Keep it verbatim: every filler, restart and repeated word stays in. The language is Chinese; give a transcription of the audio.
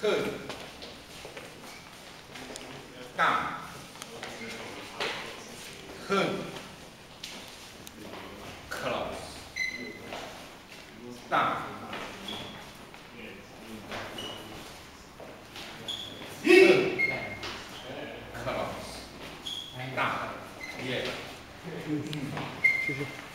客语干恨克劳斯大一克劳斯大耶，谢谢。